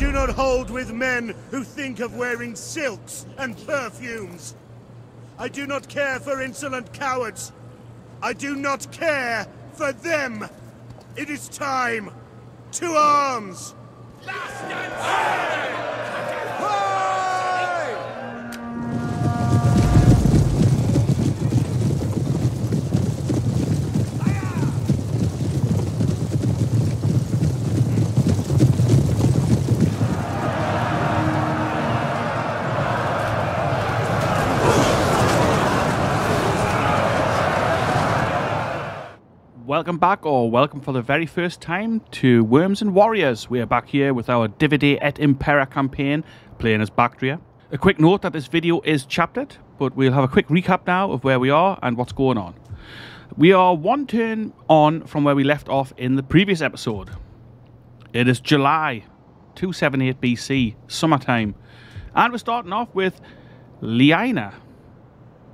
do not hold with men who think of wearing silks and perfumes. I do not care for insolent cowards. I do not care for them. It is time to arms. Last Welcome back, or welcome for the very first time, to Worms and Warriors. We are back here with our Divide et Impera campaign, playing as Bactria. A quick note that this video is chaptered, but we'll have a quick recap now of where we are and what's going on. We are one turn on from where we left off in the previous episode. It is July 278 BC, summertime, and we're starting off with Leina,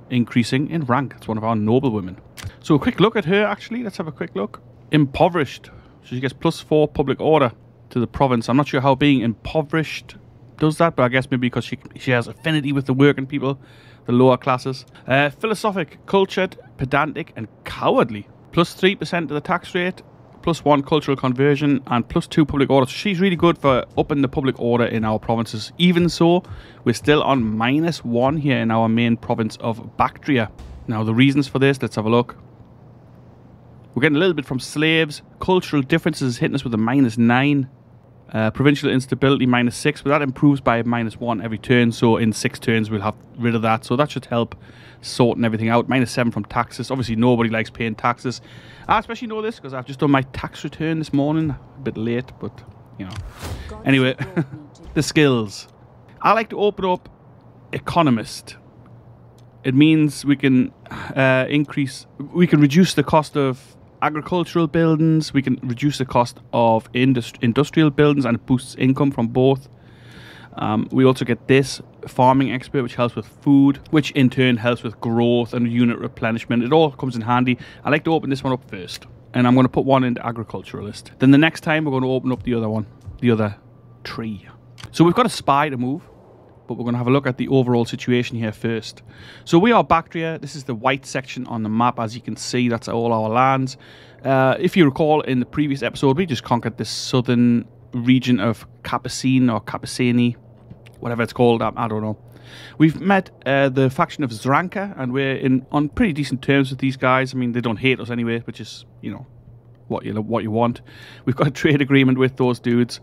increasing in rank. It's one of our noblewomen. So a quick look at her, actually. Let's have a quick look. Impoverished. So she gets +4 public order to the province. I'm not sure how being impoverished does that, but I guess maybe because she has affinity with the working people, the lower classes. Philosophic, cultured, pedantic, and cowardly. +3% to the tax rate, +1 cultural conversion, and +2 public order. So she's really good for upping the public order in our provinces. Even so, we're still on -1 here in our main province of Bactria. Now, the reasons for this, let's have a look. We're getting a little bit from slaves. Cultural differences hitting us with a -9. Provincial instability, -6. But that improves by -1 every turn. So in 6 turns, we'll have rid of that. So that should help sorting everything out. -7 from taxes. Obviously, nobody likes paying taxes. I especially know this because I've just done my tax return this morning. A bit late, but, you know. Anyway, the skills. I like to open up economist. It means we can reduce the cost of agricultural buildings, we can reduce the cost of industrial buildings, and it boosts income from both. We also get this farming expert, which helps with food, which in turn helps with growth and unit replenishment. It all comes in handy. I like to open this one up first, and I'm going to put one into agriculturalist. Then the next time we're going to open up the other one, the other tree. So we've got a spy to move, but we're going to have a look at the overall situation here first. So we are Bactria. This is the white section on the map. As you can see, that's all our lands. If you recall, in the previous episode, we just conquered this southern region of Capacine or Capacini, whatever it's called. I don't know. We've met the faction of Zranka, and we're on pretty decent terms with these guys. I mean, they don't hate us anyway, which is, you know, what you want. We've got a trade agreement with those dudes.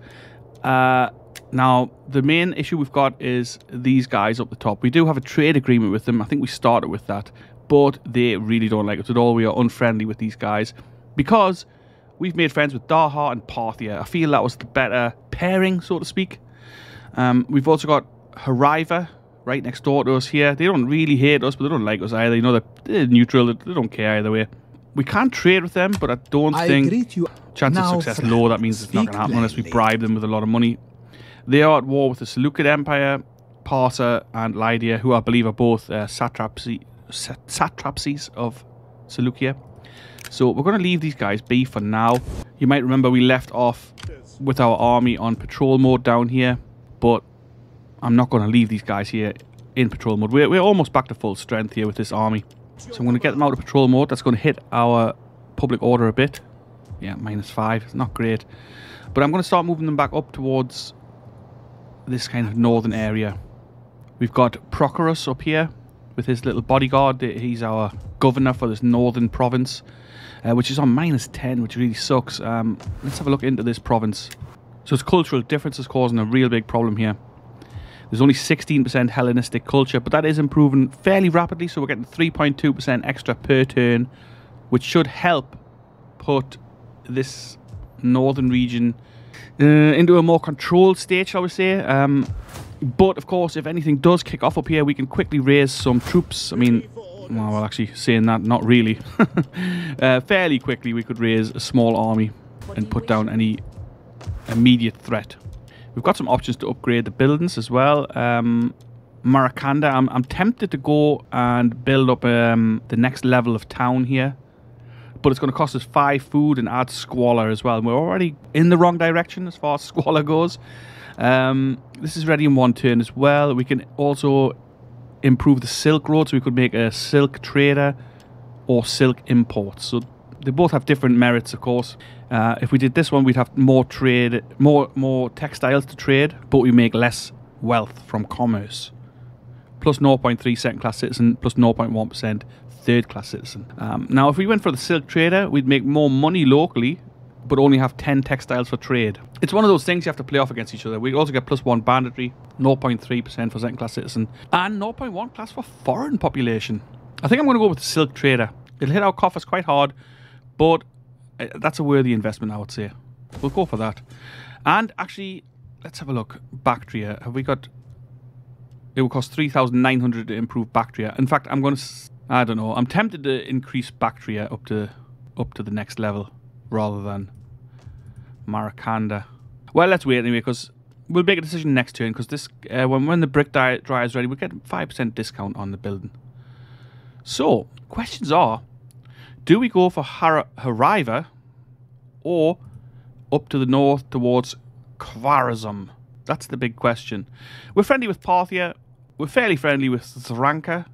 Now, the main issue we've got is these guys up the top. We do have a trade agreement with them. I think we started with that. But they really don't like us at all. We are unfriendly with these guys because we've made friends with Daha and Parthia. I feel that was the better pairing, so to speak. We've also got Hariva right next door to us here. They don't really hate us, but they don't like us either. You know, they're neutral. They don't care either way. We can't trade with them, but I don't think... Chance of success low. That means it's not going to happen unless we bribe them with a lot of money. They are at war with the Seleucid Empire, Parsa and Lydia, who I believe are both satrapies of Seleucia. So we're going to leave these guys be for now. You might remember we left off with our army on patrol mode down here, but I'm not going to leave these guys here in patrol mode. We're almost back to full strength here with this army. So I'm going to get them out of patrol mode. That's going to hit our public order a bit. Yeah, -5. It's not great. But I'm going to start moving them back up towards this kind of northern area. We've got Prochorus up here with his little bodyguard. He's our governor for this northern province, which is on -10, which really sucks. Let's have a look into this province. So it's cultural differences causing a real big problem here. There's only 16% Hellenistic culture, but that is improving fairly rapidly, so we're getting 3.2% extra per turn, which should help put this northern region into a more controlled state, shall we say. But of course, if anything does kick off up here, we can quickly raise some troops. I mean, well, actually, saying that, not really. Fairly quickly we could raise a small army and put down any immediate threat. We've got some options to upgrade the buildings as well. Maracanda, I'm tempted to go and build up the next level of town here, but it's going to cost us 5 food and add squalor as well. And we're already in the wrong direction as far as squalor goes. This is ready in one turn as well. We can also improve the Silk Road, so we could make a silk trader or silk import. So they both have different merits, of course. If we did this one, we'd have more trade, more textiles to trade, but we make less wealth from commerce. Plus 0.3 second-class citizen, plus 0.1% third-class citizen. Now, if we went for the silk trader, we'd make more money locally, but only have 10 textiles for trade. It's one of those things you have to play off against each other. We also get plus 1 banditry, 0.3% for second-class citizen, and 0.1 class for foreign population. I think I'm going to go with the silk trader. It'll hit our coffers quite hard, but that's a worthy investment, I would say. We'll go for that. And actually, let's have a look. Bactria. Have we got... It will cost 3,900 to improve Bactria. In fact, I'm going to... I don't know. I'm tempted to increase Bactria up to the next level rather than Maracanda. Well, let's wait anyway, because we'll make a decision next turn, because this when the brick dryer is ready, we'll get 5% discount on the building. So, questions are, do we go for Hariva or up to the north towards Khwarazm? That's the big question. We're friendly with Parthia. We're fairly friendly with Zranka.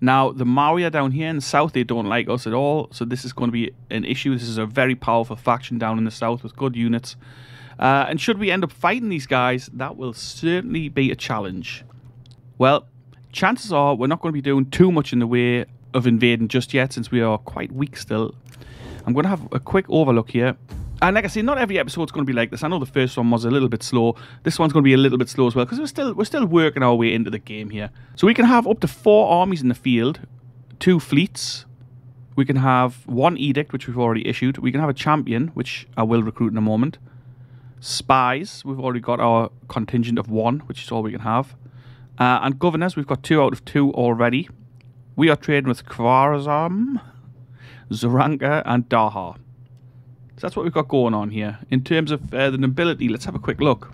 Now, the Maurya down here in the south, they don't like us at all. So this is going to be an issue. This is a very powerful faction down in the south with good units. And should we end up fighting these guys, that will certainly be a challenge. Well, chances are we're not going to be doing too much in the way of invading just yet, since we are quite weak still. I'm going to have a quick overlook here. And like I say, not every episode's going to be like this. I know the first one was a little bit slow. This one's going to be a little bit slow as well, because we're still working our way into the game here. So we can have up to 4 armies in the field, 2 fleets. We can have 1 edict, which we've already issued. We can have a champion, which I will recruit in a moment. Spies, we've already got our contingent of 1, which is all we can have. And governors, we've got 2 out of 2 already. We are trading with Khwarazm, Zranka, and Daha. So that's what we've got going on here. In terms of the nobility, let's have a quick look.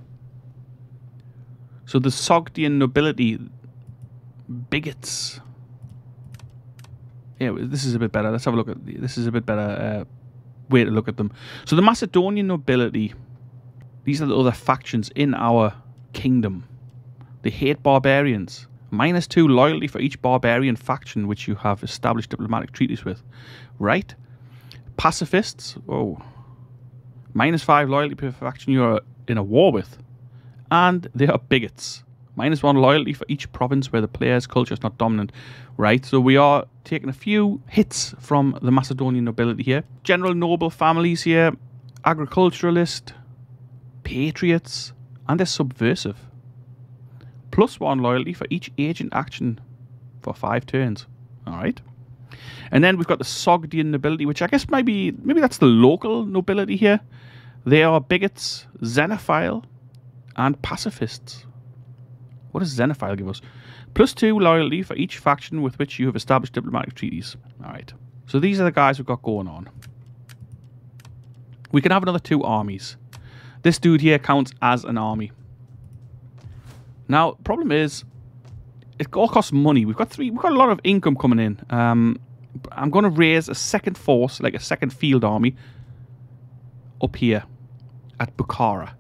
So the Sogdian nobility, bigots. Yeah, this is a bit better. Let's have a look at this. Is a bit better way to look at them. So the Macedonian nobility. These are the other factions in our kingdom. They hate barbarians. -2 loyalty for each barbarian faction which you have established diplomatic treaties with. Right. Pacifists. Oh. -5 loyalty per faction you are in a war with. And they are bigots. -1 loyalty for each province where the player's culture is not dominant. Right, so we are taking a few hits from the Macedonian nobility here. General noble families here. Agriculturalist. Patriots. And they're subversive. +1 loyalty for each agent action for 5 turns. Alright. And then we've got the Sogdian nobility, which I guess maybe that's the local nobility here. They are bigots, xenophile, and pacifists. What does xenophile give us? +2 loyalty for each faction with which you have established diplomatic treaties. Alright. So these are the guys we've got going on. We can have another 2 armies. This dude here counts as an army. Now, problem is, it all costs money. We've got a lot of income coming in. I'm going to raise a second force, like a second field army, up here at Bukhara.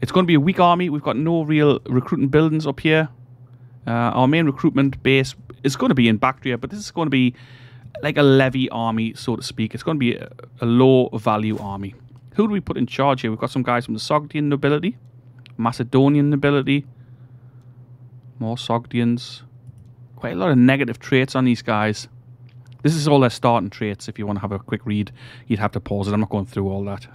It's going to be a weak army. We've got no real recruiting buildings up here. Our main recruitment base is going to be in Bactria, but this is going to be like a levy army, so to speak. It's going to be a low-value army. Who do we put in charge here? We've got some guys from the Sogdian nobility, Macedonian nobility, more Sogdians. Quite a lot of negative traits on these guys. This is all their starting traits. If you want to have a quick read, you'd have to pause it. I'm not going through all that.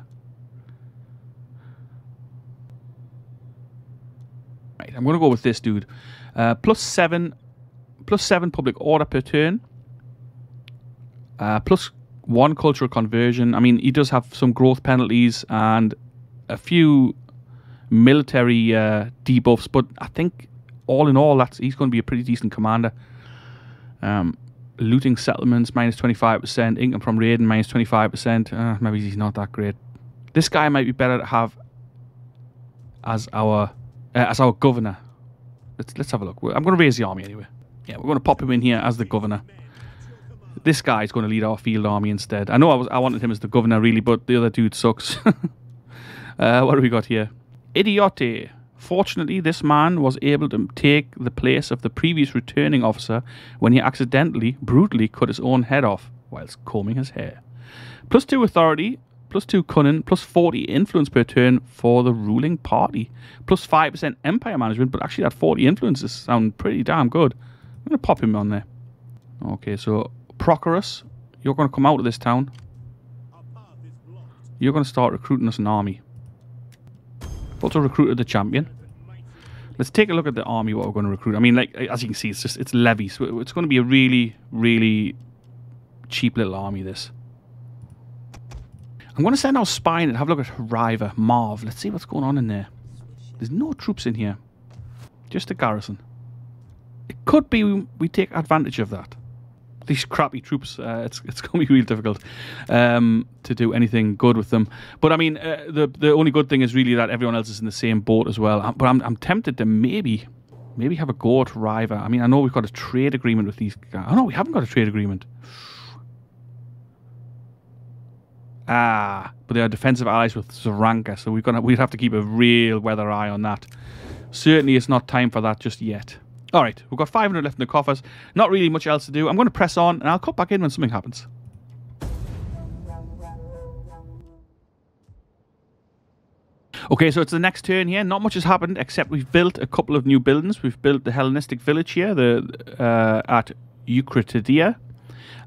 Right, I'm going to go with this dude. +7 public order per turn. +1 cultural conversion. I mean, he does have some growth penalties and a few military debuffs, but I think all in all, he's going to be a pretty decent commander. Looting settlements, -25%. Income from raiding, -25%. Maybe he's not that great. This guy might be better to have as our governor. Let's have a look. I'm going to raise the army anyway. Yeah, we're going to pop him in here as the governor. This guy is going to lead our field army instead. I know I wanted him as the governor really, but the other dude sucks. What do we got here? idiote. Fortunately, this man was able to take the place of the previous returning officer when he accidentally, brutally cut his own head off whilst combing his hair. +2 authority, +2 cunning, +40 influence per turn for the ruling party, +5% empire management, but actually that 40 influences sound pretty damn good. I'm going to pop him on there. Okay, so Prochorus, you're going to come out of this town. You're going to start recruiting us an army. Also recruited the champion. Let's take a look at the army, what we're going to recruit. I mean, like, as you can see, it's just, it's levy. So it's going to be a really, really cheap little army, this. I'm going to send out spying and have a look at Hariva, Marv. Let's see what's going on in there. There's no troops in here. Just a garrison. It could be we take advantage of that. These crappy troops, it's going to be real difficult to do anything good with them. But I mean, the only good thing is really that everyone else is in the same boat as well. But I'm tempted to maybe have a go at Riva. I mean, I know we've got a trade agreement with these guys. Oh no, we haven't got a trade agreement. Ah, but they are defensive allies with Zranka, so we'd have to keep a real weather eye on that. Certainly, it's not time for that just yet. All right, we've got 500 left in the coffers. Not really much else to do. I'm going to press on, and I'll cut back in when something happens. Okay, so it's the next turn here. Not much has happened, except we've built a couple of new buildings. We've built the Hellenistic village here, at Eucratidia.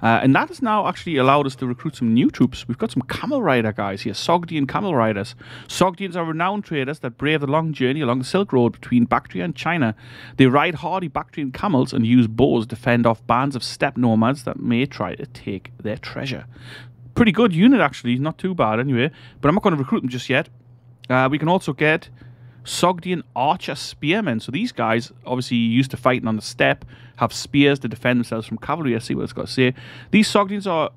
And that has now actually allowed us to recruit some new troops. We've got some camel rider guys here, Sogdian camel riders. Sogdians are renowned traders that brave the long journey along the Silk Road between Bactria and China. They ride hardy Bactrian camels and use bows to fend off bands of steppe nomads that may try to take their treasure. Pretty good unit, actually. Not too bad, anyway. But I'm not going to recruit them just yet. We can also get Sogdian archer spearmen. So these guys, obviously used to fighting on the steppe, have spears to defend themselves from cavalry. I see what it's got to say. These Sogdians are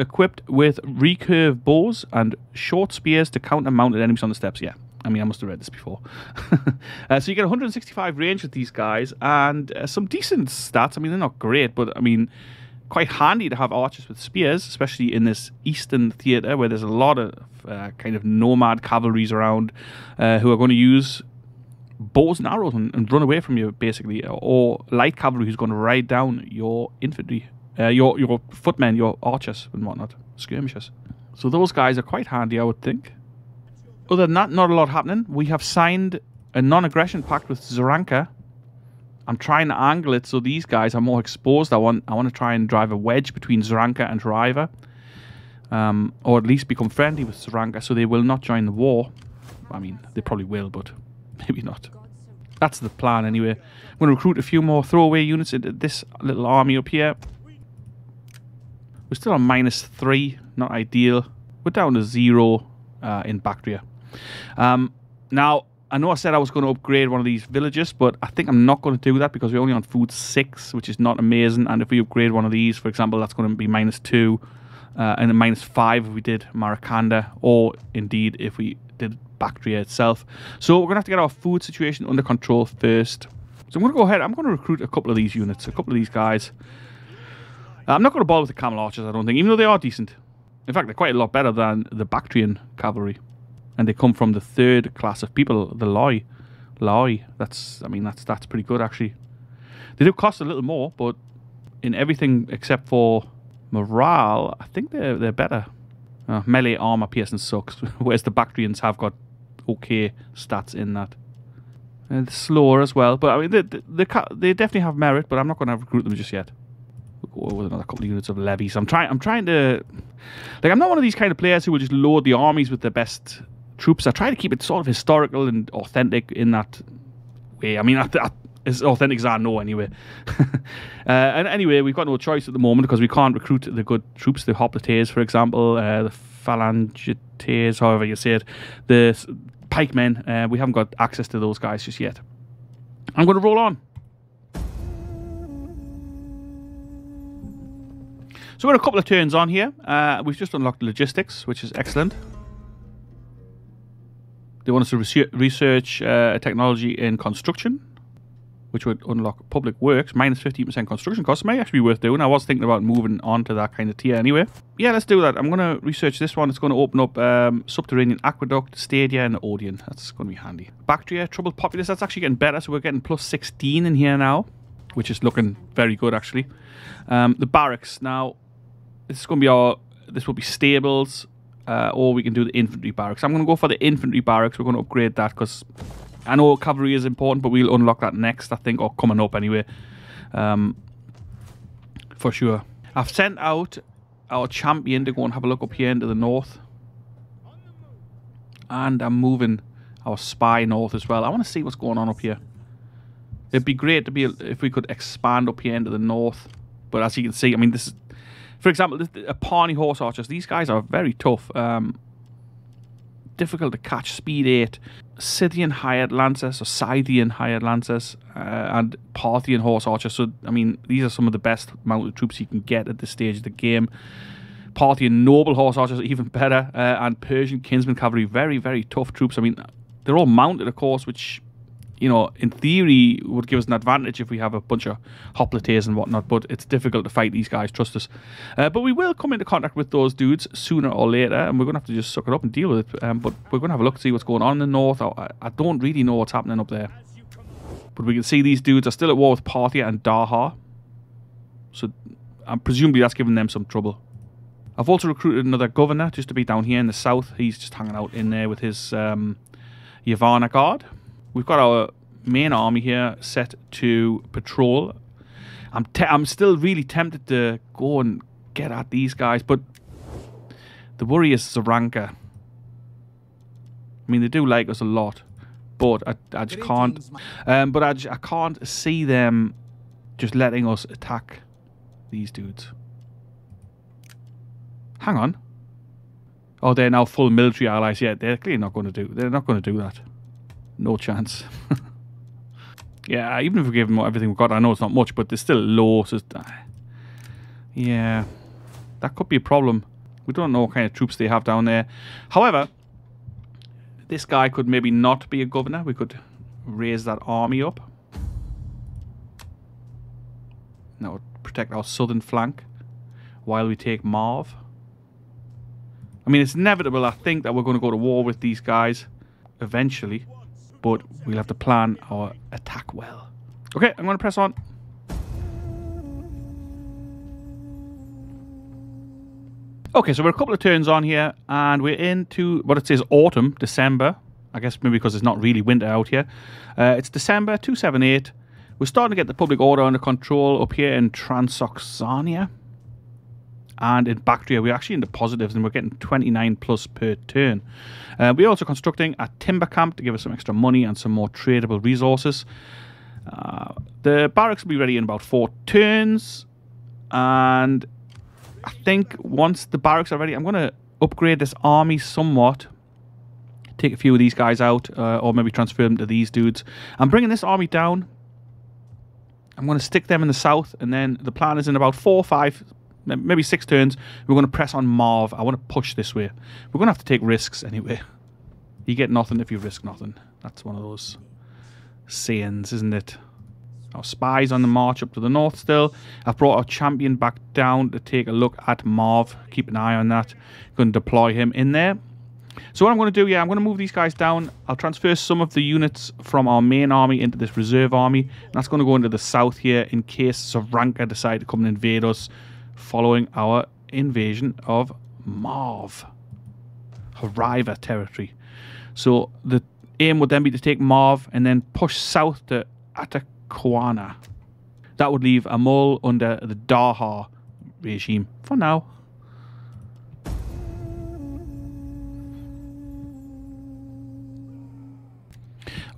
equipped with recurve bows and short spears to counter mounted enemies on the steppes. Yeah, I mean, I must have read this before. So you get 165 range with these guys and some decent stats. I mean, they're not great, but I mean, quite handy to have archers with spears, especially in this eastern theatre where there's a lot of kind of nomad cavalries around who are going to use bows and arrows and run away from you, basically, or light cavalry who's going to ride down your infantry, your footmen, your archers and whatnot, skirmishers. So those guys are quite handy, I would think. Other than that, not a lot happening. We have signed a non-aggression pact with Zranka. I'm trying to angle it so these guys are more exposed. I want to try and drive a wedge between Zranka and Hariva. Or at least become friendly with Zranka so they will not join the war. I mean, they probably will, but maybe not. That's the plan anyway. I'm going to recruit a few more throwaway units into this little army up here. We're still on -3, not ideal. We're down to 0 in Bactria. Now, I know I said I was going to upgrade one of these villages, but I think I'm not going to do that because we're only on food 6, which is not amazing. And if we upgrade one of these, for example, that's going to be -2 and a -5 if we did Maracanda, or indeed if we did Bactria itself. So we're going to have to get our food situation under control first. So I'm going to go ahead. I'm going to recruit a couple of these units, a couple of these guys. I'm not going to bother with the camel archers, I don't think, even though they are decent. In fact, they're quite a lot better than the Bactrian cavalry. And they come from the 3rd class of people, the Loi. That's, I mean, that's pretty good, actually. They do cost a little more, but in everything except for morale, I think they're better. Melee armor piercing sucks, whereas the Bactrians have got okay stats in that. And they're slower as well, but I mean, they definitely have merit, but I'm not going to recruit them just yet. We'll go with another couple of units of levies. I'm trying to... Like, I'm not one of these kind of players who will just load the armies with the best troops. I try to keep it sort of historical and authentic in that way. I mean, as authentic as I know, anyway. And anyway, we've got no choice at the moment because we can't recruit the good troops, the Hoplitaes, for example, the phalangitai, however you say it, the pikemen. We haven't got access to those guys just yet. I'm going to roll on. So we're a couple of turns on here. We've just unlocked logistics, which is excellent. They want us to research a technology in construction. which would unlock public works, minus 15% construction costs. It might actually be worth doing. I was thinking about moving on to that kind of tier anyway. Yeah, let's do that. I'm going to research this one. It's going to open up Subterranean Aqueduct, Stadia, and Odeon. That's going to be handy. Bactria, Troubled Populace. That's actually getting better, so we're getting plus 16 in here now, which is looking very good, actually. The Barracks. Now, this is going to be our... This will be Stables, or we can do the Infantry Barracks. I'm going to go for the Infantry Barracks. We're going to upgrade that because... I know cavalry is important, but we'll unlock that next, I think, or coming up anyway, for sure. I've sent out our champion to go and have a look up here into the north. And I'm moving our spy north as well. I want to see what's going on up here. It'd be great to be if we could expand up here into the north. But as you can see, I mean, this is... For example, a Parni horse archers. These guys are very tough. Difficult to catch, speed 8. Scythian hired lancers, or Scythian hired lancers, and Parthian horse archers. So, I mean, these are some of the best mounted troops you can get at this stage of the game. Parthian noble horse archers are even better, and Persian kinsman cavalry, very, very tough troops. I mean, they're all mounted, of course, which, you know, in theory would give us an advantage if we have a bunch of Hoplitaes and whatnot, but it's difficult to fight these guys, trust us. But we will come into contact with those dudes sooner or later, and we're going to have to just suck it up and deal with it. But we're going to have a look to see what's going on in the north. I don't really know what's happening up there. But we can see these dudes are still at war with Parthia and Daha. So presumably that's giving them some trouble. I've also recruited another governor just to be down here in the south. He's just hanging out in there with his Yavana guard. We've got our main army here set to patrol. I'm still really tempted to go and get at these guys, but the worry is Zranka. I mean, they do like us a lot, but I just can't. But I can't see them just letting us attack these dudes. Hang on. Oh, they're now full military allies. Yeah, they're clearly not going to do. They're not going to do that. No chance. Yeah, even if we give them everything we've got, I know it's not much, but they're still low. So yeah, that could be a problem. We don't know what kind of troops they have down there. However, this guy could maybe not be a governor. We could raise that army up. That would protect our southern flank while we take Marv. I mean, it's inevitable, I think, that we're going to go to war with these guys eventually. But we'll have to plan our attack well. Okay, I'm going to press on. Okay, so we're a couple of turns on here, and we're into what it says autumn, December. I guess maybe because it's not really winter out here. It's December 278. We're starting to get the public order under control up here in Transoxania. And in Bactria, we're actually in the positives, and we're getting 29 plus per turn. We're also constructing a timber camp to give us some extra money and some more tradable resources. The barracks will be ready in about 4 turns. And I think once the barracks are ready, I'm going to upgrade this army somewhat. Take a few of these guys out, or maybe transfer them to these dudes. I'm bringing this army down. I'm going to stick them in the south, and then the plan is in about 4 or 5... maybe 6 turns, we're going to press on Marv. I want to push this way. We're going to have to take risks anyway. You get nothing if you risk nothing. That's one of those sayings, isn't it? Our spies on the march up to the north still. I've brought our champion back down to take a look at Marv. Keep an eye on that. Going to deploy him in there. So what I'm going to do, yeah, I'm going to move these guys down. I'll transfer some of the units from our main army into this reserve army. And that's going to go into the south here in case Zranka decide to come and invade us. Following our invasion of Marv, Hariva territory. So the aim would then be to take Marv and then push south to Atacuana. That would leave Amol under the Daha regime for now.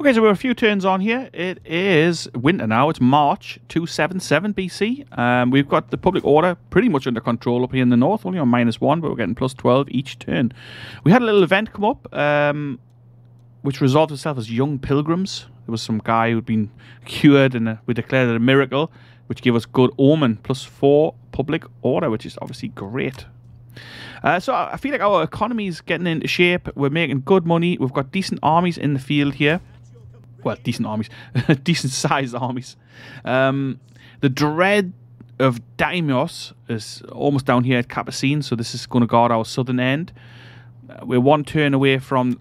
Okay, so we're a few turns on here. It is winter now. It's March 277 BC. We've got the public order pretty much under control up here in the north, only on -1, but we're getting plus 12 each turn. We had a little event come up, which resolved itself as Young Pilgrims. There was some guy who'd been cured, and we declared it a miracle, which gave us good omen, plus 4 public order, which is obviously great. So I feel like our economy is getting into shape. We're making good money. We've got decent armies in the field here. well, decent armies, decent-sized armies. The dread of daimios is almost down here at Capacine, so this is going to guard our southern end. We're one turn away from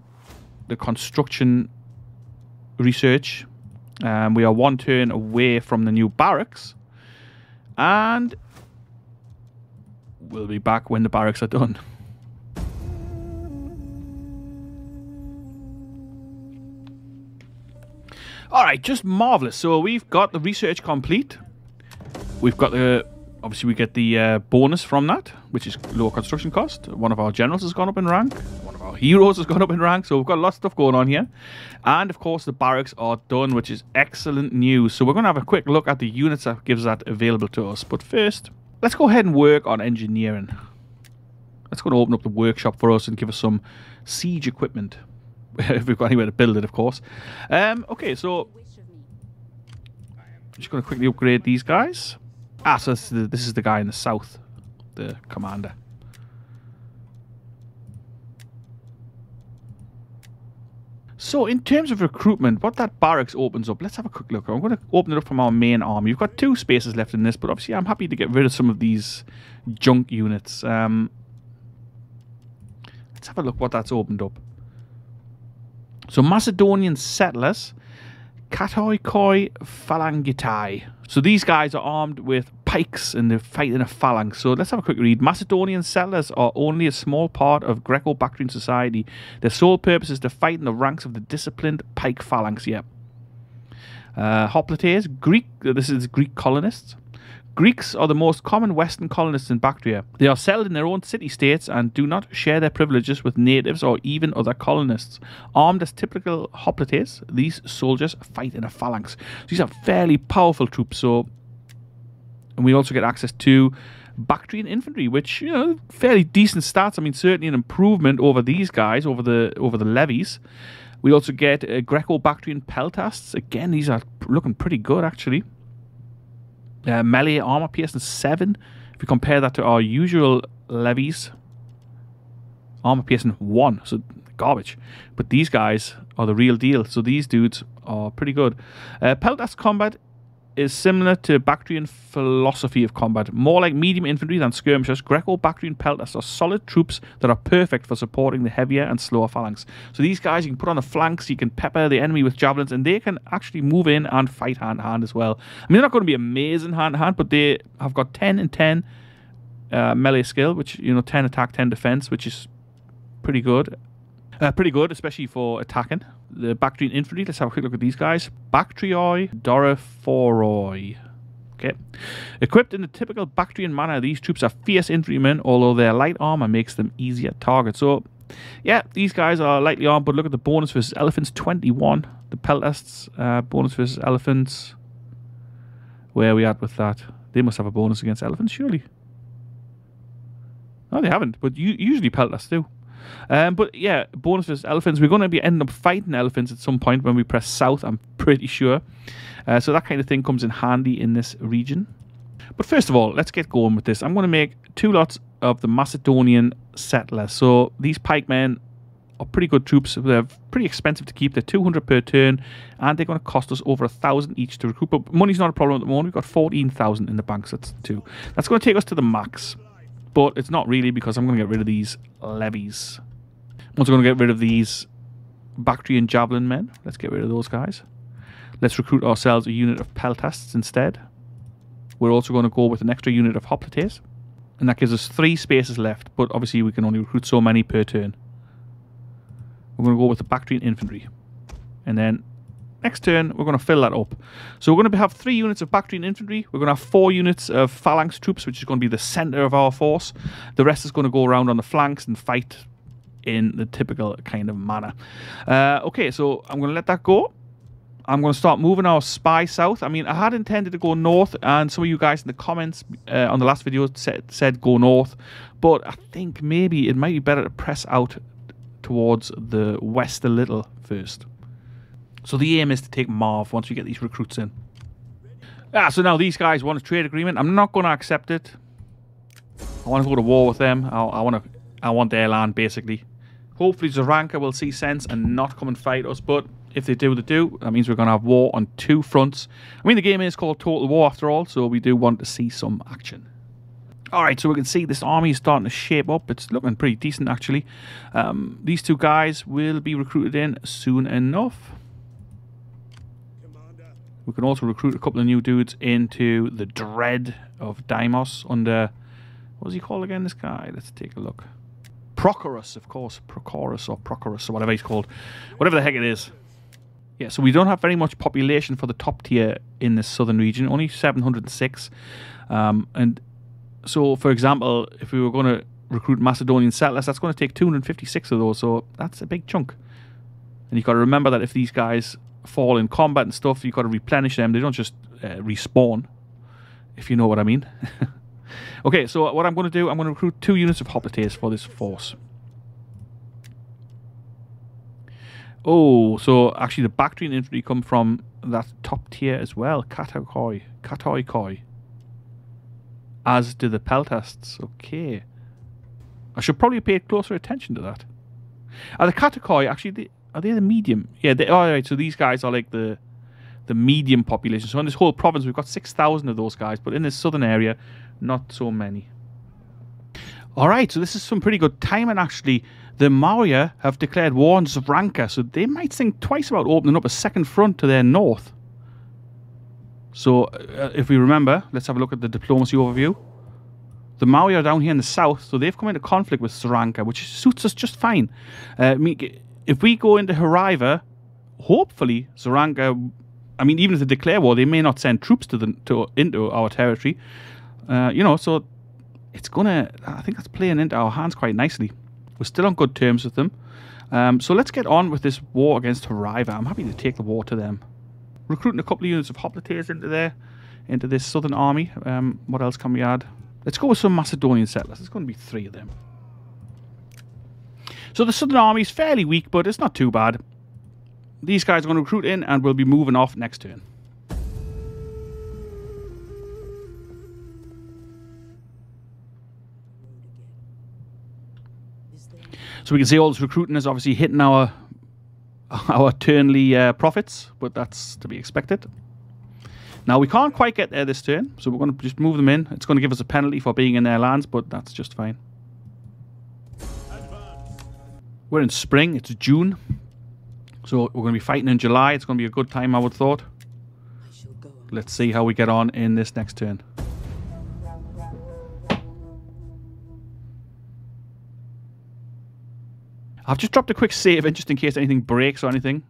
the construction research. We are one turn away from the new barracks, and we'll be back when the barracks are done. Alright, just marvellous. So we've got the research complete. We've got the... Obviously, we get the bonus from that, which is lower construction cost. One of our generals has gone up in rank. One of our heroes has gone up in rank. So we've got lots of stuff going on here. And, of course, the barracks are done, which is excellent news. So we're going to have a quick look at the units that gives that available to us. But first, let's go ahead and work on engineering. That's going to open up the workshop for us and give us some siege equipment. If we've got anywhere to build it, of course. Okay, so I'm just going to quickly upgrade these guys. Ah, so this is the guy in the south, the commander. So in terms of recruitment, what that barracks opens up, let's have a quick look. I'm going to open it up from our main army. You've got 2 spaces left in this, but obviously I'm happy to get rid of some of these junk units. Let's have a look what that's opened up. So Macedonian settlers, katoikoi, phalangitai. So these guys are armed with pikes and they're fighting a phalanx. So let's have a quick read. Macedonian settlers are only a small part of Greco-Bactrian society. Their sole purpose is to fight in the ranks of the disciplined pike phalanx. Yeah. Hoplitaes, Greek. This is Greek colonists. Greeks are the most common Western colonists in Bactria. They are settled in their own city-states and do not share their privileges with natives or even other colonists. Armed as typical hoplites, these soldiers fight in a phalanx. These are fairly powerful troops. So, and we also get access to Bactrian infantry, which, you know, fairly decent stats. I mean, certainly an improvement over these guys, over the levies. We also get Greco-Bactrian peltasts. Again, these are looking pretty good, actually. Melee armor piercing 7. If you compare that to our usual levies, armor piercing 1. So garbage. But these guys are the real deal. So these dudes are pretty good. Peltast combat is similar to Bactrian philosophy of combat. More like medium infantry than skirmishers, Greco-Bactrian peltasts are solid troops that are perfect for supporting the heavier and slower phalanx. So these guys, you can put on the flanks, you can pepper the enemy with javelins, and they can actually move in and fight hand-to-hand as well. I mean, they're not going to be amazing hand-to-hand, but they have got 10 and 10 melee skill, which, you know, 10 attack, 10 defense, which is pretty good. Especially for attacking. The Bactrian infantry, let's have a quick look at these guys. Bactrioi Doriforoi. Okay. Equipped in the typical Bactrian manner, these troops are fierce infantrymen, although their light armor makes them easier targets. So, yeah, these guys are lightly armed, but look at the bonus versus elephants, 21. The peltasts, bonus versus elephants. Where are we at with that? They must have a bonus against elephants, surely. No, they haven't, but usually peltasts do. But yeah, bonus versus elephants. We're going to be ending up fighting elephants at some point when we press south, I'm pretty sure. So that kind of thing comes in handy in this region. But first of all, let's get going with this. I'm going to make 2 lots of the Macedonian settlers. So these pikemen are pretty good troops. They're pretty expensive to keep. They're 200 per turn, and they're going to cost us over 1,000 each to recruit. But money's not a problem at the moment. We've got 14,000 in the bank, so that's 2. That's going to take us to the max. But it's not really, because I'm going to get rid of these levies. I'm also going to get rid of these Bactrian javelin men. Let's get rid of those guys. Let's recruit ourselves a unit of peltasts instead. We're also going to go with an extra unit of hoplites. And that gives us 3 spaces left. But obviously we can only recruit so many per turn. We're going to go with the Bactrian infantry. And then next turn, we're going to fill that up. So we're going to have 3 units of Bactrian infantry. We're going to have 4 units of phalanx troops, which is going to be the center of our force. The rest is going to go around on the flanks and fight in the typical kind of manner. Okay, so I'm going to let that go. I'm going to start moving our spy south. I mean, I had intended to go north, and some of you guys in the comments on the last video said go north. But I think maybe it might be better to press out towards the west a little first. So the aim is to take Marv once we get these recruits in. So now these guys want a trade agreement. I'm not going to accept it. I want to go to war with them. I want their land, basically. Hopefully Zranka will see sense and not come and fight us, but if they do, they do. That means we're going to have war on two fronts. I mean, the game is called Total War after all, so we do want to see some action. Alright, so we can see this army is starting to shape up. It's looking pretty decent, actually. These two guys will be recruited in soon enough. We can also recruit a couple of new dudes into the dread of Deimos under... What was he called again, this guy? Let's take a look. Prochorus, of course. Prochorus or Prochorus or whatever he's called. Whatever the heck it is. Yeah, so we don't have very much population for the top tier in this southern region. Only 706. And so, for example, if we were going to recruit Macedonian settlers, that's going to take 256 of those. So that's a big chunk. And you've got to remember that if these guys fall in combat and stuff, you've got to replenish them. They don't just respawn, if you know what I mean. Okay, so what I'm going to do, I'm going to recruit 2 units of Hoplitaes for this force. Oh, so actually the Bactrian infantry come from that top tier as well. Katoikoi. As do the peltasts. Okay. I should probably pay closer attention to that. Are the katoikoi actually... Are they the medium? Yeah, they are. Right, so these guys are like the medium population. So in this whole province, we've got 6,000 of those guys. But in this southern area, not so many. All right, so this is some pretty good timing, actually. The Maurya have declared war on Zranka, so they might think twice about opening up a second front to their north. So if we remember, let's have a look at the diplomacy overview. The Maurya are down here in the south, so they've come into conflict with Zranka, which suits us just fine. If we go into Hariva, hopefully Zranka, I mean, even if they declare war, they may not send troops into our territory. You know, so it's going to, I think that's playing into our hands quite nicely. We're still on good terms with them. So let's get on with this war against Hariva. I'm happy to take the war to them. Recruiting a couple of units of Hoplitaes into this southern army. What else can we add? Let's go with some Macedonian settlers. There's going to be 3 of them. So the southern army is fairly weak, but it's not too bad. These guys are going to recruit in and we'll be moving off next turn. So we can see all this recruiting is obviously hitting our turnly profits, but that's to be expected. Now, we can't quite get there this turn, so we're going to just move them in. It's going to give us a penalty for being in their lands, but that's just fine. We're in spring, it's June, so we're going to be fighting in July. It's going to be a good time, I would thought. Let's see how we get on in this next turn. I've just dropped a quick save in just in case anything breaks or anything.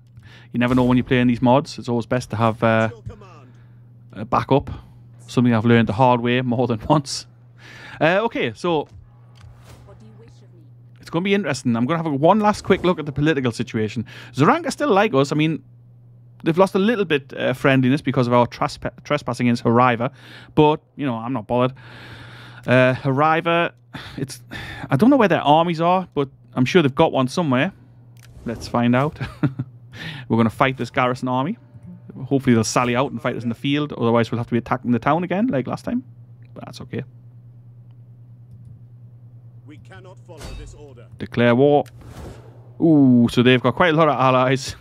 You never know when you're playing these mods. It's always best to have a backup. Something I've learned the hard way more than once. Okay, so... It's going to be interesting. I'm going to have one last quick look at the political situation. Zranka still like us. I mean, they've lost a little bit friendliness because of our trespassing against Hariva, but you know, I'm not bothered. Hariva, I don't know where their armies are, but I'm sure they've got one somewhere. Let's find out. We're going to fight this garrison army. Hopefully they'll sally out and fight us in the field. Otherwise we'll have to be attacking the town again like last time, but that's okay. We cannot follow this order. Declare war. Ooh, so they've got quite a lot of allies.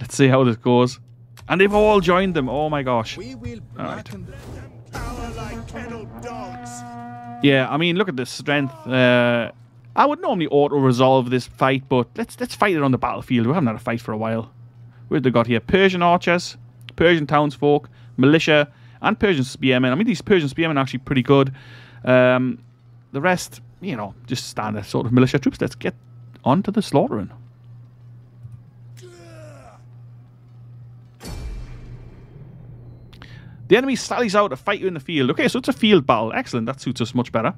Let's see how this goes. And they've all joined them. Oh my gosh. We will blacken them power like kettle dogs. Yeah, I mean, look at the strength. I would normally auto-resolve this fight, but let's fight it on the battlefield. We haven't had a fight for a while. What have they got here? Persian archers, Persian townsfolk, militia, and Persian spearmen. I mean, these Persian spearmen are actually pretty good. The rest... You know, just standard sort of militia troops. Let's get on to the slaughtering. The enemy sallies out to fight you in the field. Okay, so it's a field battle. Excellent, that suits us much better.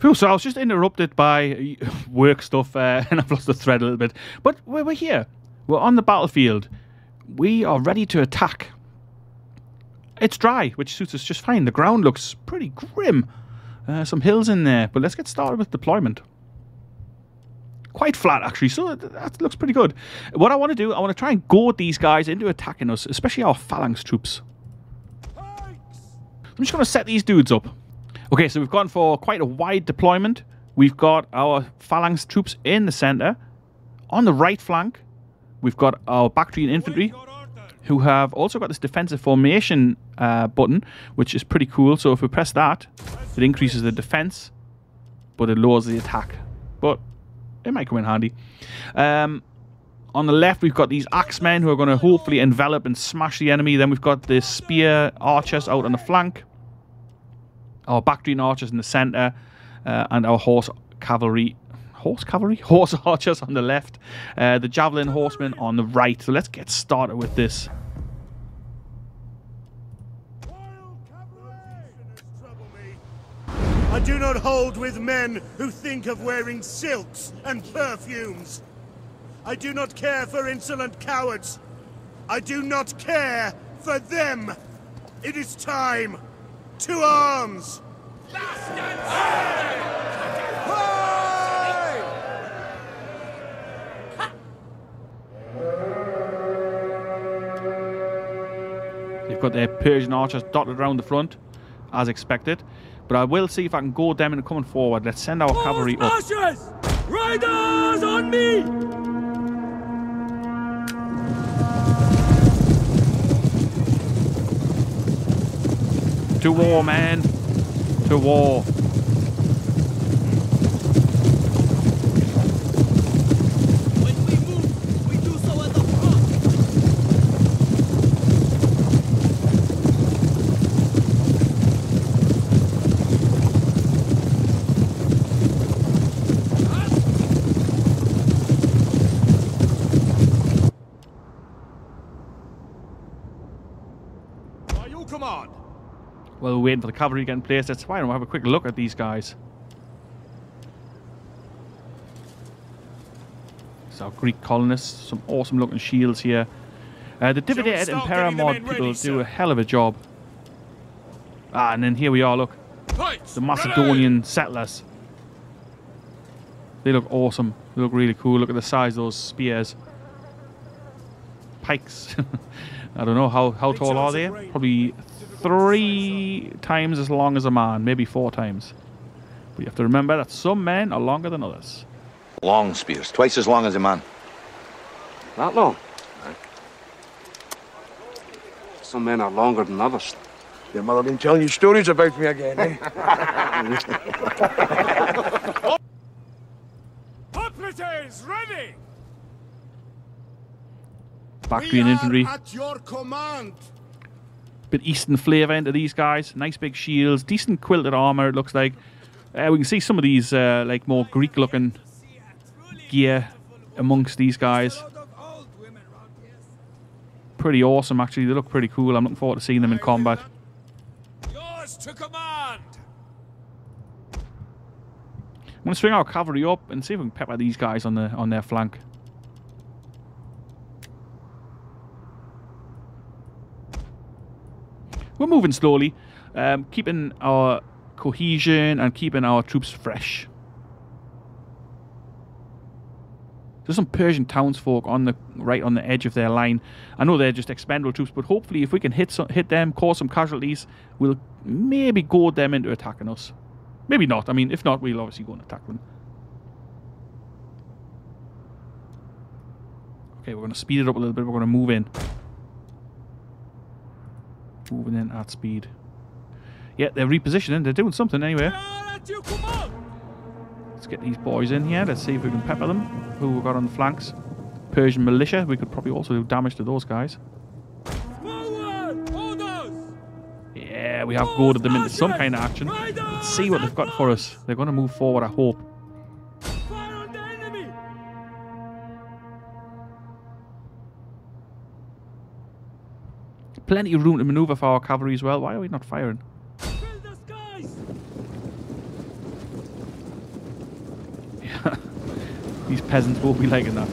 Phew, so I was just interrupted by work stuff and I've lost the thread a little bit. But we're here. We're on the battlefield. We are ready to attack. It's dry, which suits us just fine. The ground looks pretty grim. Some hills in there, but let's get started with deployment. Quite flat, actually, so that looks pretty good. What I want to do, I want to try and goad these guys into attacking us, especially our phalanx troops. Thanks. I'm just going to set these dudes up. Okay, so we've gone for quite a wide deployment. We've got our phalanx troops in the centre, on the right flank, We've got our Bactrian infantry, who have also got this defensive formation button, which is pretty cool. So if we press that, it increases the defense, but it lowers the attack. But it might come in handy. On the left, we've got these axemen who are going to hopefully envelop and smash the enemy. Then we've got the spear archers out on the flank, our Bactrian archers in the center, and our horse archers on the left, the javelin horsemen on the right. So let's get started with this. I do not hold with men who think of wearing silks and perfumes. I do not care for insolent cowards. I do not care for them. It is time to arms. They've got their Persian archers dotted around the front, as expected. But I will see if I can go them and coming forward. Let's send our cavalry up. Archers! Riders on me! To war, man! To war! We're waiting for the cavalry getting placed. That's fine. We'll have a quick look at these guys. It's our Greek colonists. Some awesome looking shields here. The Divide et Impera mod people do a hell of a job. Ah, and then here we are, look. The Macedonian settlers. They look awesome. They look really cool. Look at the size of those spears. Pikes. I don't know how tall are they? Probably 3 times as long as a man, maybe 4 times. But you have to remember that some men are longer than others. Long spears, twice as long as a man. That long? Right. Some men are longer than others. Your mother been telling you stories about me again, eh? Hoplitaes, ready! Bactrian infantry. At your command. Bit eastern flavour into these guys. Nice big shields, decent quilted armour it looks like. We can see some of these like more Greek looking gear amongst these guys. Pretty awesome actually, they look pretty cool. I'm looking forward to seeing them in combat. Yours to command. I'm going to swing our cavalry up and see if we can pepper these guys on their flank. We're moving slowly, keeping our cohesion and keeping our troops fresh. There's some Persian townsfolk on the right on the edge of their line. I know they're just expendable troops, but hopefully if we can hit them, cause some casualties, we'll maybe goad them into attacking us. Maybe not. I mean, if not, we'll obviously go and attack them. Okay, we're going to speed it up a little bit. We're going to move in. Moving in at speed. Yeah, they're repositioning. They're doing something anyway. Let's get these boys in here. Let's see if we can pepper them. Who we've got on the flanks? Persian militia. We could probably also do damage to those guys. Yeah, we have goaded them into some kind of action. Let's see what they've got for us. They're going to move forward, I hope. Plenty of room to maneuver for our cavalry as well. Why are we not firing? Yeah. These peasants won't be liking that.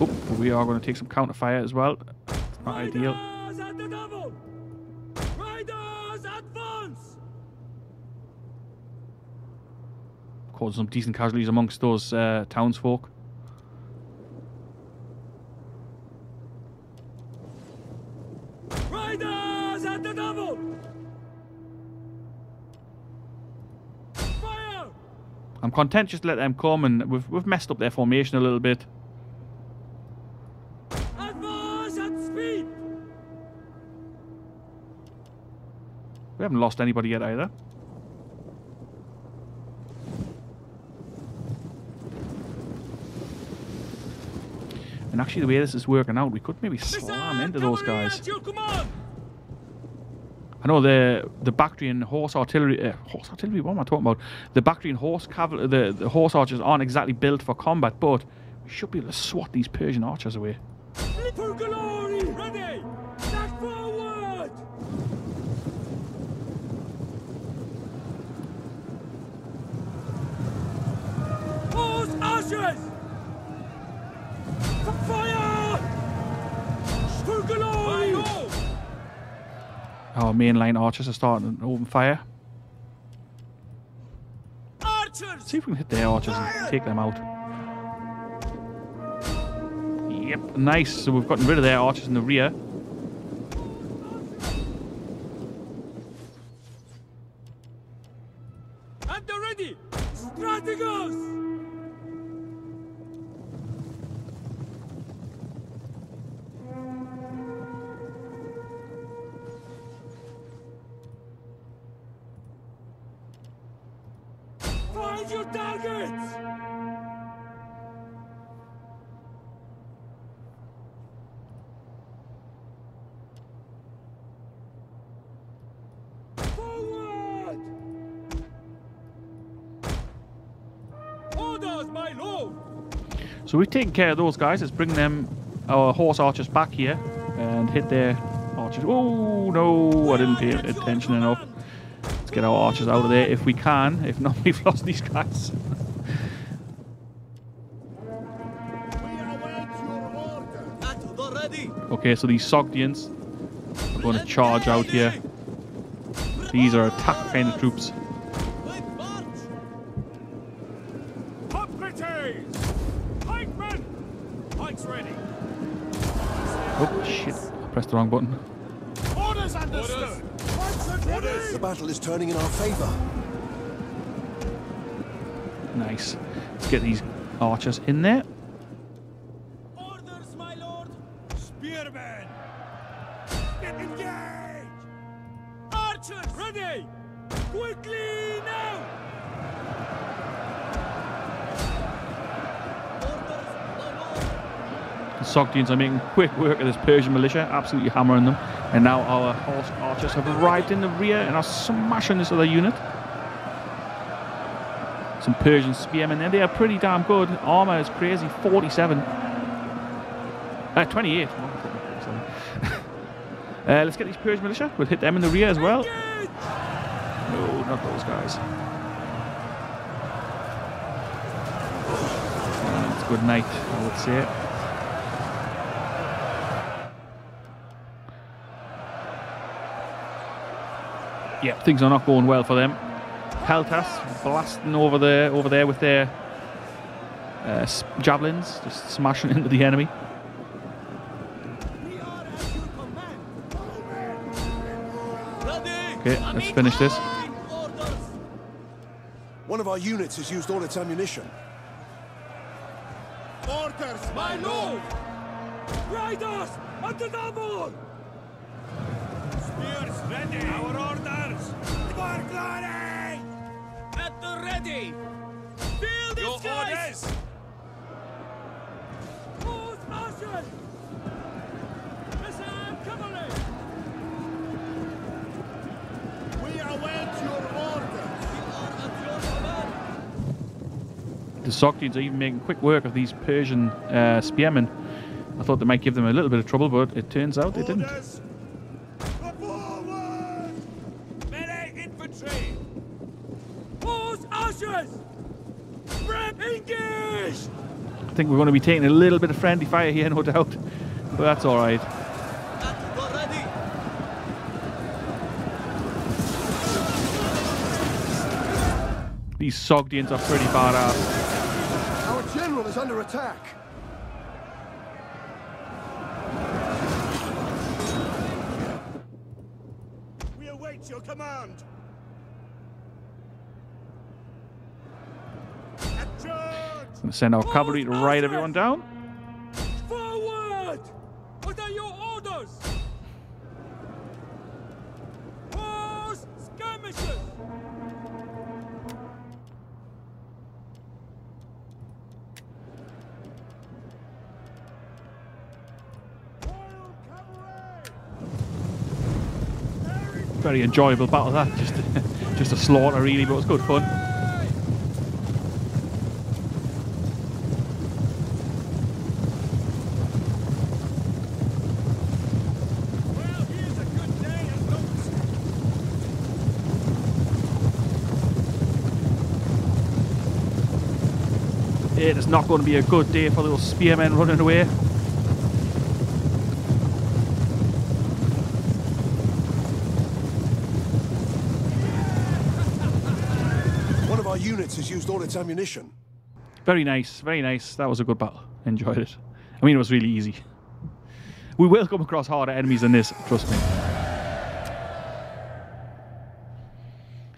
Oh, but we are going to take some counter fire as well. It's not ideal. Caused some decent casualties amongst those townsfolk. I'm content just to let them come, and we've messed up their formation a little bit. We haven't lost anybody yet either. And actually, the way this is working out, we could maybe slam into those guys. I know the Bactrian horse artillery. Horse artillery? What am I talking about? The Bactrian horse cavalry. The horse archers aren't exactly built for combat, but we should be able to swat these Persian archers away. Our mainline archers are starting to open fire. Archers! See if we can hit their archers and take them out. Yep, nice. So we've gotten rid of their archers in the rear. And they're ready! Strategos! So we've taken care of those guys. Let's bring them, our horse archers, back here and hit their archers. Oh no, I didn't pay attention enough. Let's get our archers out of there if we can. If not, we've lost these guys. Okay, so these Sogdians are going to charge out here. These are attack kind of troops. Oh shit, I pressed the wrong button. Orders understood! Orders. The battle is turning in our favour. Nice. Let's get these archers in there. Orders, my lord! Spearmen! Get engaged! Archers, ready! Quickly now! The Sogdians are making quick work of this Persian militia, absolutely hammering them. And now our horse archers have arrived in the rear and are smashing this other unit. Some Persian spearmen there. They are pretty damn good. Armor is crazy. 47. 28. Let's get these Persian militia. We'll hit them in the rear as well. No, not those guys. It's a good night, I would say. Yeah, things are not going well for them. Peltasts blasting over there with their javelins, just smashing into the enemy. Okay, let's finish this. One of our units has used all its ammunition. Orders, my lord! Riders, at the double! Spears ready! Our orders! For glory! At the ready! Field your orders! Who's marching? Listen, cavalry! We await your orders! We are at your command! The Sogdians are even making quick work of these Persian spearmen. I thought they might give them a little bit of trouble, but it turns out they didn't. I think we're going to be taking a little bit of friendly fire here, no doubt, but that's all right. These Sogdians are pretty badass. Our general is under attack. We await your command. Gonna send our cavalry to ride everyone down. Forward! What are your orders? Force skirmishes! Very enjoyable battle that, just a slaughter really, but it was good fun. It is not going to be a good day for little spearmen running away. Units has used all its ammunition. Very nice, very nice. That was a good battle. Enjoyed it. I mean, it was really easy. We will come across harder enemies than this, trust me.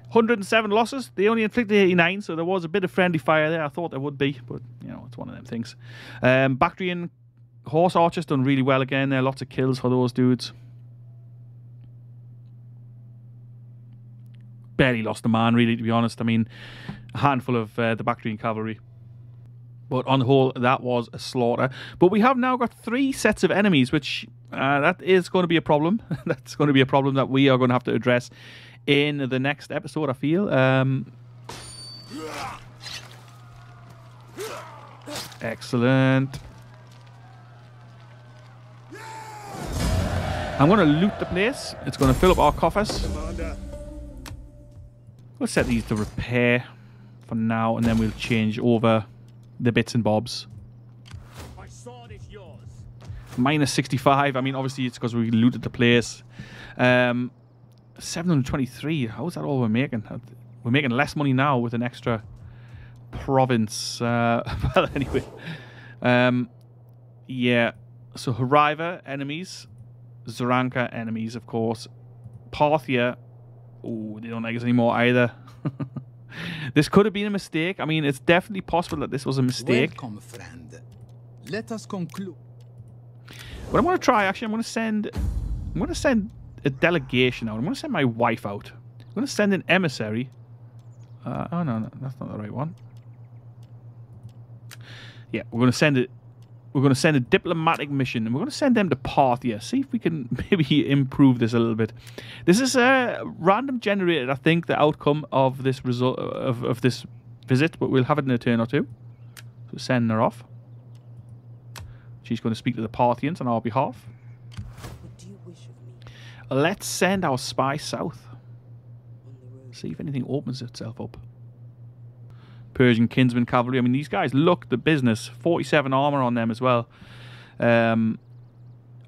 107 losses. They only inflicted 89, so there was a bit of friendly fire there. I thought there would be, but you know, it's one of them things. Bactrian horse archers done really well again there. Lots of kills for those dudes. Barely lost a man, really, to be honest. I mean, a handful of the Bactrian cavalry. But on the whole, that was a slaughter. But we have now got three sets of enemies, which that is going to be a problem. That's going to be a problem that we are going to have to address in the next episode, I feel. Excellent. I'm going to loot the place. It's going to fill up our coffers. We'll set these to repair for now, and then we'll change over the bits and bobs. My sword is yours. Minus 65. I mean, obviously, it's because we looted the place. 723. How is that all we're making? We're making less money now with an extra province. Well, anyway. Yeah. So, Hariva, enemies. Zranka, enemies, of course. Parthia. Oh, they don't like us anymore either. This could have been a mistake. I mean, it's definitely possible that this was a mistake. Welcome, friend. Let us conclude. What I'm going to try, actually, I'm going to send a delegation out. I'm going to send my wife out. I'm going to send an emissary. Oh, no, that's not the right one. Yeah, we're going to send it. We're going to send a diplomatic mission, and we're going to send them to Parthia. See if we can maybe improve this a little bit. This is a random generated, I think, the outcome of this result of this visit, but we'll have it in a turn or two. So send her off. She's going to speak to the Parthians on our behalf. What do you wish of me? Let's send our spy south. See if anything opens itself up. Persian kinsman cavalry. I mean, these guys look the business. 47 armor on them as well.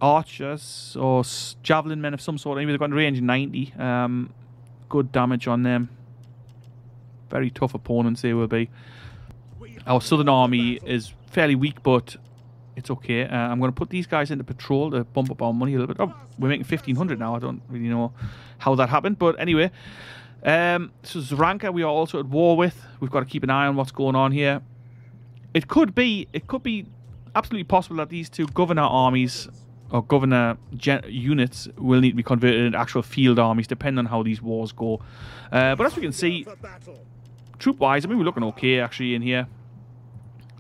Archers or javelin men of some sort. Anyway, they've got range 90. Good damage on them. Very tough opponents they will be. Our southern army is fairly weak, but it's okay. I'm going to put these guys into patrol to bump up our money a little bit. Oh, we're making 1,500 now. I don't really know how that happened, but anyway. So Zranka we are also at war with. We've got to keep an eye on what's going on here. It could be absolutely possible that these two governor armies or governor units will need to be converted into actual field armies, depending on how these wars go. But as we can see, troop-wise, I mean, we're looking okay, actually, in here.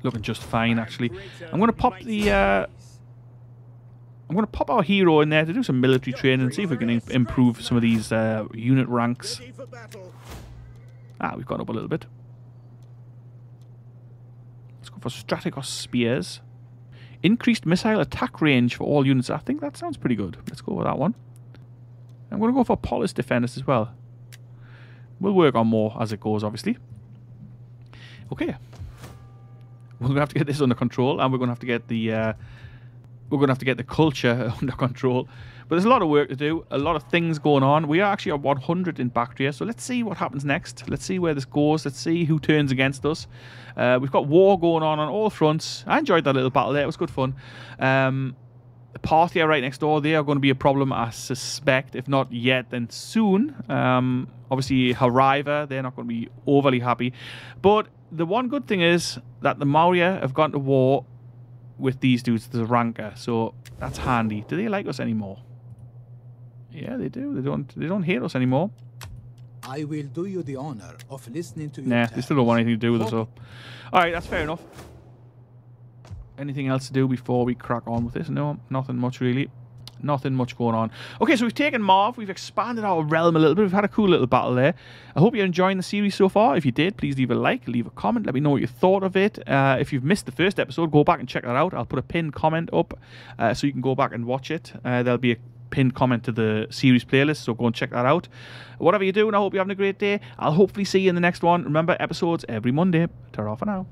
Looking just fine, actually. I'm going to pop the... I'm going to pop our hero in there to do some military training and see if we can improve some of these unit ranks. We've gone up a little bit. Let's go for Strategos Spears. Increased missile attack range for all units. I think that sounds pretty good. Let's go with that one. I'm going to go for Polis Defenders as well. We'll work on more as it goes, obviously. Okay. We're going to have to get this under control, and we're going to have to get the... we're going to have to get the culture under control. But there's a lot of work to do. A lot of things going on. We are actually at 100 in Bactria. So let's see what happens next. Let's see where this goes. Let's see who turns against us. We've got war going on all fronts. I enjoyed that little battle there. It was good fun. Parthia right next door. They are going to be a problem, I suspect. If not yet, then soon. Obviously, Hariva. They're not going to be overly happy. But the one good thing is that the Maurya have gone to war with these dudes, the Zranka, so that's handy. Do they like us anymore? Yeah, they do. They don't hate us anymore. I will do you the honor of listening to you. Nah, they still don't want anything to do with us. All right, that's fair enough. Anything else to do before we crack on with this? No, nothing much really. Nothing much going on. Okay, so we've taken Marv. We've expanded our realm a little bit. We've had a cool little battle there. I hope you're enjoying the series so far. If you did, please leave a like, leave a comment. Let me know what you thought of it. If you've missed the first episode, go back and check that out. I'll put a pinned comment up so you can go back and watch it. There'll be a pinned comment to the series playlist, so go and check that out. Whatever you're doing, I hope you're having a great day. I'll hopefully see you in the next one. Remember, episodes every Monday. Ta-ra for now.